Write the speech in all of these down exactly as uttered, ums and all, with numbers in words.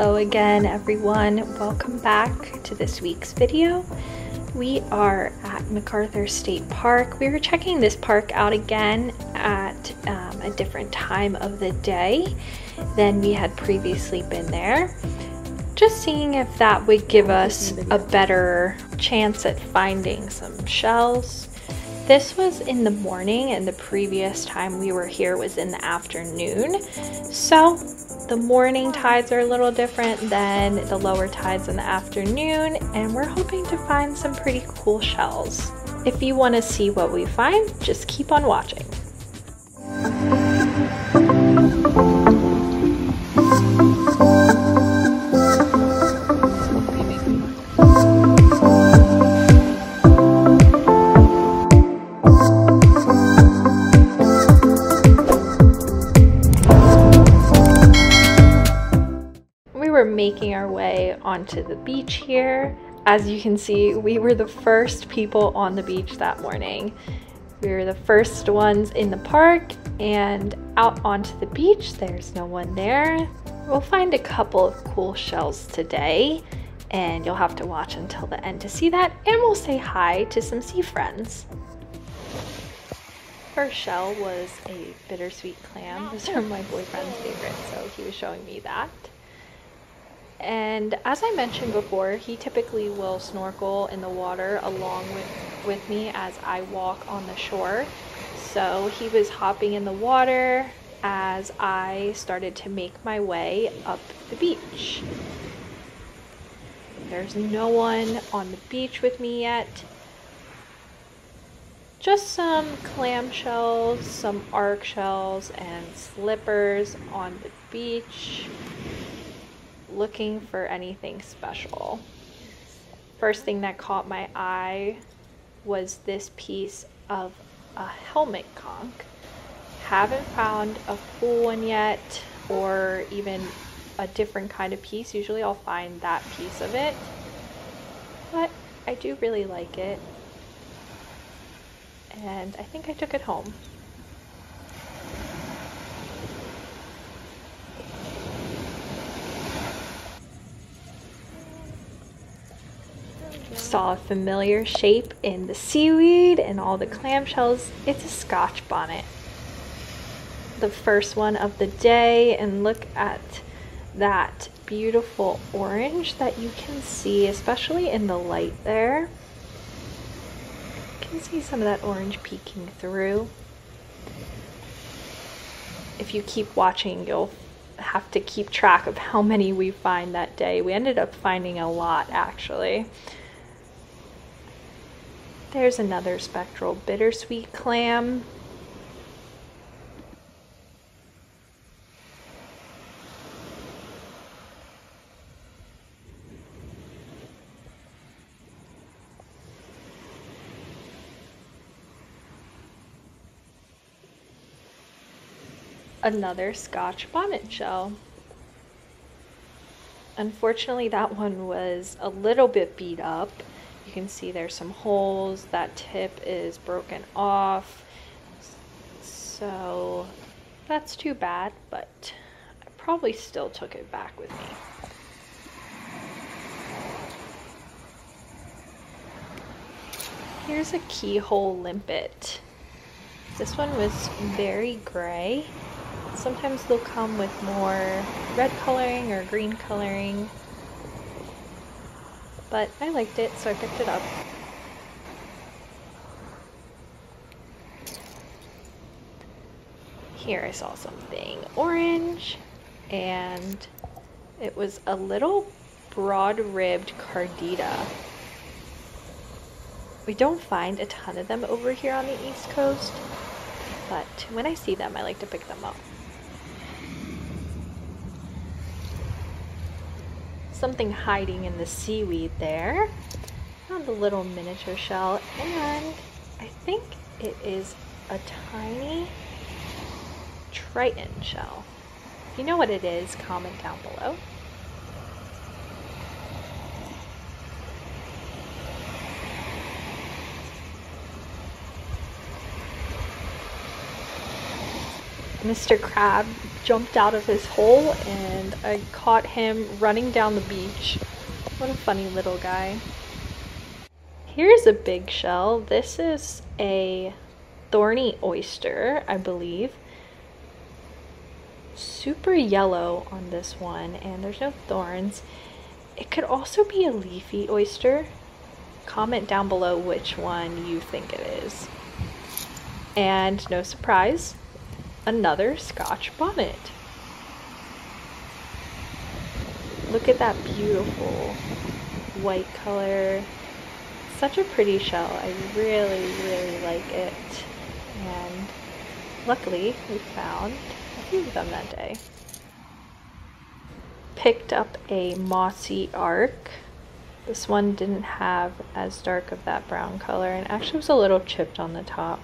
Hello again, everyone. Welcome back to this week's video. We are at MacArthur State Park. We were checking this park out again at um, a different time of the day than we had previously been there. Just seeing if that would give us a better chance at finding some shells. This was in the morning and the previous time we were here was in the afternoon. So the morning tides are a little different than the lower tides in the afternoon, and we're hoping to find some pretty cool shells. If you want to see what we find, just keep on watching. Making our way onto the beach here. As you can see, we were the first people on the beach that morning. We were the first ones in the park, and out onto the beach, there's no one there. We'll find a couple of cool shells today, and you'll have to watch until the end to see that, and we'll say hi to some sea friends. First shell was a bittersweet clam. Those are my boyfriend's favorite, so he was showing me that. And as I mentioned before, he typically will snorkel in the water along with, with me as I walk on the shore. So he was hopping in the water as I started to make my way up the beach. There's no one on the beach with me yet. Just some clam shells, some arc shells, and slippers on the beach. Looking for anything special. First thing that caught my eye was this piece of a helmet conch. Haven't found a full one yet, or even a different kind of piece. Usually I'll find that piece of it, but I do really like it, and I think I took it home. Saw a familiar shape in the seaweed and all the clamshells. It's a Scotch bonnet. The first one of the day, and look at that beautiful orange that you can see, especially in the light there. You can see some of that orange peeking through. If you keep watching, you'll have to keep track of how many we find that day. We ended up finding a lot, actually. There's another spectral bittersweet clam. Another Scotch bonnet shell. Unfortunately, that one was a little bit beat up. You can see there's some holes, that tip is broken off, so that's too bad, but I probably still took it back with me. Here's a keyhole limpet. This one was very gray. Sometimes they'll come with more red coloring or green coloring, but I liked it, so I picked it up. Here I saw something orange, and it was a little broad-ribbed cardita. We don't find a ton of them over here on the East Coast, but when I see them, I like to pick them up. Something hiding in the seaweed there. Found a little miniature shell, and I think it is a tiny Triton shell. If you know what it is, comment down below. Mister Crab jumped out of his hole and I caught him running down the beach. What a funny little guy. Here's a big shell. This is a thorny oyster, I believe. Super yellow on this one, and there's no thorns. It could also be a leafy oyster. Comment down below which one you think it is. And no surprise, another Scotch bonnet. Look at that beautiful white color. Such a pretty shell. I really, really like it. And luckily, we found a few of them that day. Picked up a mossy arc. This one didn't have as dark of that brown color and actually was a little chipped on the top.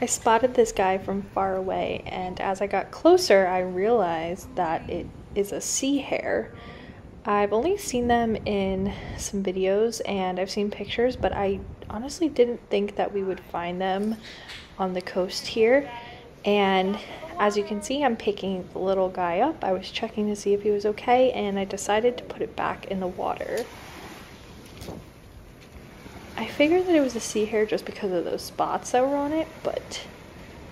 I spotted this guy from far away, and as I got closer, I realized that it is a sea hare. I've only seen them in some videos and I've seen pictures, but I honestly didn't think that we would find them on the coast here. And as you can see, I'm picking the little guy up. I was checking to see if he was okay, and I decided to put it back in the water. I figured that it was a sea hare just because of those spots that were on it, but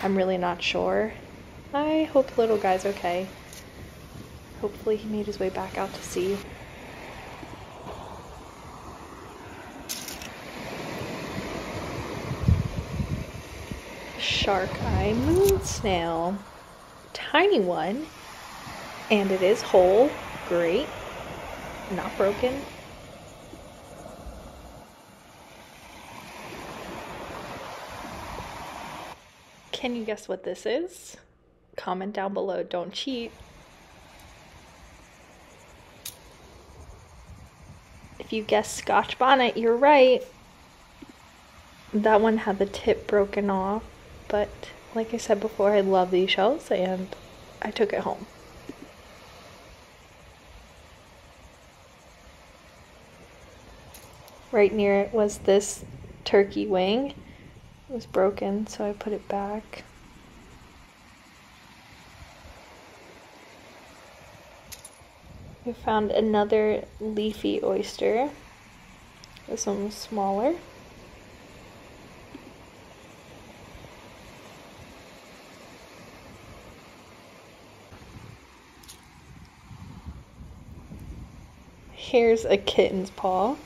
I'm really not sure. I hope the little guy's okay. Hopefully he made his way back out to sea. Shark-eye moon snail. Tiny one, and it is whole. Great. Not broken. Can you guess what this is? Comment down below, don't cheat. If you guessed Scotch bonnet, you're right. That one had the tip broken off, but like I said before, I love these shells and I took it home. Right near it was this turkey wing. It was broken, so I put it back. I found another leafy oyster. This one was smaller. Here's a kitten's paw.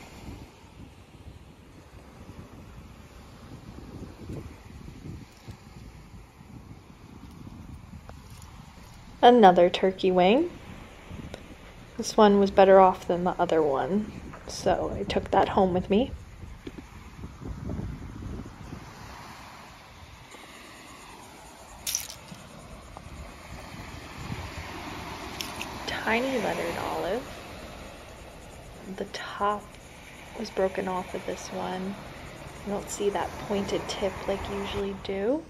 Another turkey wing. This one was better off than the other one, so I took that home with me. Tiny lettered olive. The top was broken off of this one. I don't see that pointed tip like you usually do.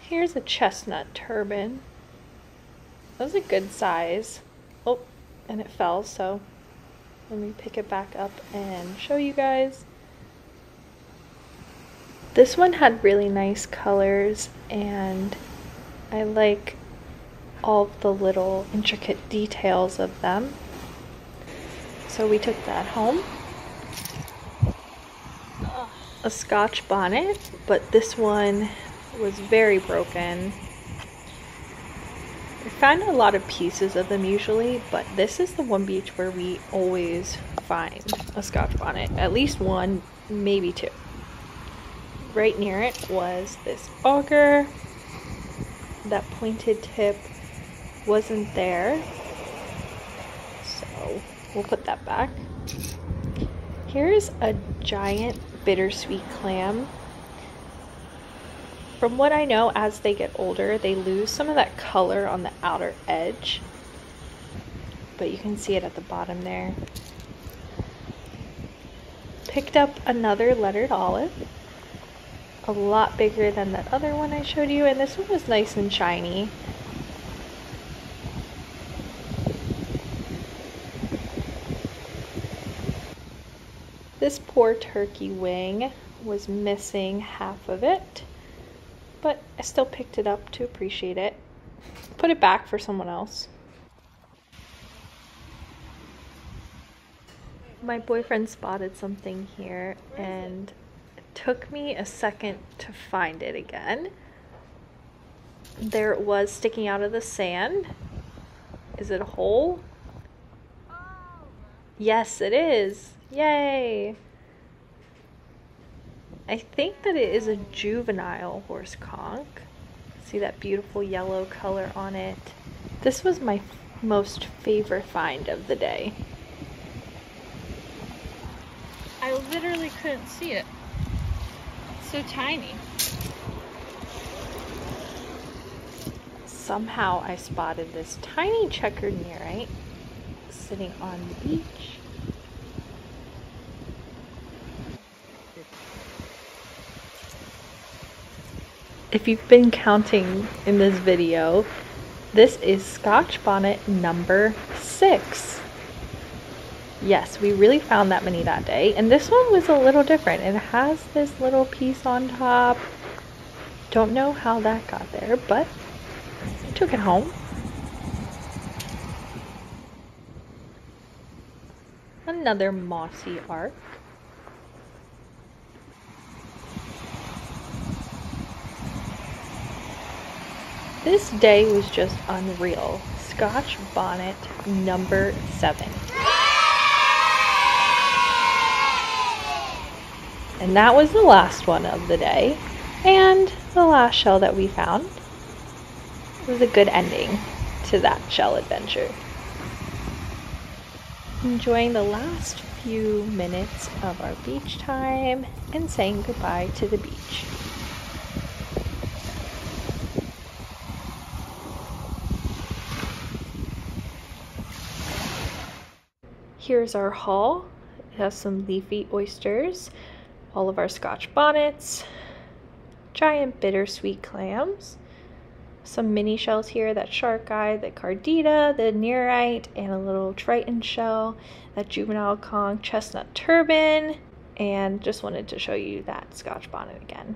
Here's a chestnut turban. That was a good size. Oh, and it fell, so let me pick it back up and show you guys. This one had really nice colors, and I like all the little intricate details of them. So we took that home. A Scotch bonnet, but this one was very broken. I find a lot of pieces of them usually, but this is the one beach where we always find a Scotch bonnet. At least one, maybe two. Right near it was this auger. That pointed tip wasn't there, so we'll put that back. Here's a giant bittersweet clam. From what I know, as they get older, they lose some of that color on the outer edge, but you can see it at the bottom there. Picked up another lettered olive, a lot bigger than that other one I showed you, and this one was nice and shiny. This poor turkey wing was missing half of it, but I still picked it up to appreciate it. Put it back for someone else. My boyfriend spotted something here and it took me a second to find it again. There it was, sticking out of the sand. Is it a hole? Yes, it is. Yay! I think that it is a juvenile horse conch. See that beautiful yellow color on it? This was my most favorite find of the day. I literally couldn't see it. It's so tiny. Somehow I spotted this tiny checkered nerite sitting on the beach. If you've been counting in this video, this is Scotch bonnet number six. Yes, we really found that many that day, and this one was a little different. It has this little piece on top. Don't know how that got there, but I took it home. Another mossy arc. This day was just unreal. Scotch bonnet number seven. And that was the last one of the day, and the last shell that we found. It was a good ending to that shell adventure. Enjoying the last few minutes of our beach time and saying goodbye to the beach. Here's our haul. It has some leafy oysters, all of our Scotch bonnets, giant bittersweet clams, some mini shells here, that shark eye, the cardita, the nerite, and a little Triton shell, that juvenile conch, chestnut turban, and just wanted to show you that Scotch bonnet again.